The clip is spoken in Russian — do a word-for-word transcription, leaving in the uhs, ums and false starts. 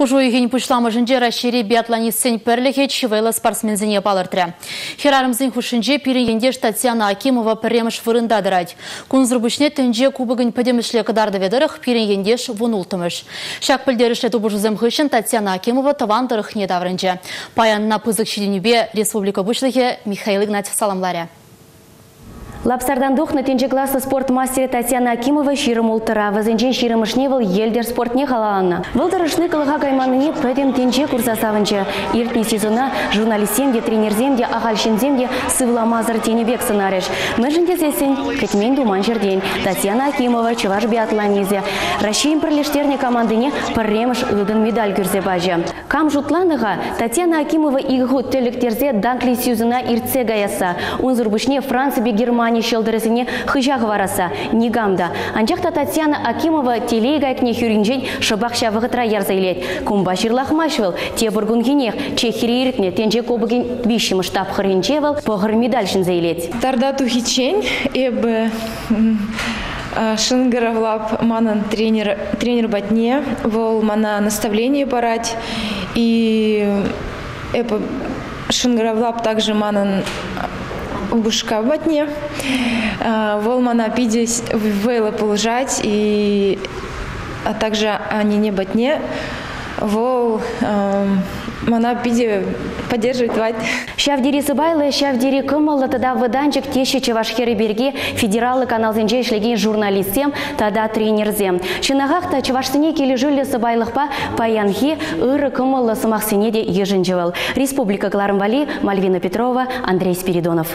Хужой гень пушлама жинджера шире биатлонистсен перлихеч вейла спортсмензине палыртре. Херарамзин хушинже пирин Татьяна Акимова премеш вырында дырать. Кунзрбушне тенже кубыгын падемешле кадар доведырых пирин ендеш вунултымыш. Шак пыльдерешле тубужузем хышын Татьяна Акимова тавандырых не даврынже. Паян на пызык щеденюбе Республика Бушлыхе Михаил Игнатьев саламларе. Лапсардан дух на тенже класса спорт мастера Татьяна Акимова ширым ултыра. Вазенчен ширымышне был елдер спорт не халаланна. Вылдырышны кылыға кайманыне прэден тенже курса савынчы. Иртни сезона журналистемде, тренерземде, ағальшенземде сывламазыр тенебек сынарыш. Мэжінде сесен кэтмен думан жерден. Татьяна Акимова чываш биатлонизе. Россиям пролештерне командыне пырремыш ұлдын медаль күрзе бажы. Кам жутланыға Татьяна Акимова игғу тэліктерзе данкли сезона иртсе гаяса. Унзырбышне Франция бе Германия. Не щелдерезине хыжах вараса, не гамда. Анчахта Татьяна Акимова телегайк не хюринжень шабахша вагатра ярзайлет. Кумбашир лахмашвел, те бургунгинех, чехириритне, тенже кобыгин вищем штаб хринчевел, погр медальшин заилет. Тардату хичень, эб шингаровлап манан тренер, тренер батне, вол мана наставление парать, и эб шингаровлап также манан бушка в отне, волмана пидись вейла полужать, и а также они не ботне, вол мана пиди поддерживает вать. Шавдири Сыбайлы, Шавдири Кымылы, тогда выданчик тещи Чевашхеры береги, федералы канал Зенджей шлегин журналистем, тогда тренерзем. Чинагахта Чевашсыне кележили Сыбайлықпа паянхи ыры Кымылы самахсенеде ежинжевал. Республика Кларымвали, Мальвина Петрова, Андрей Спиридонов.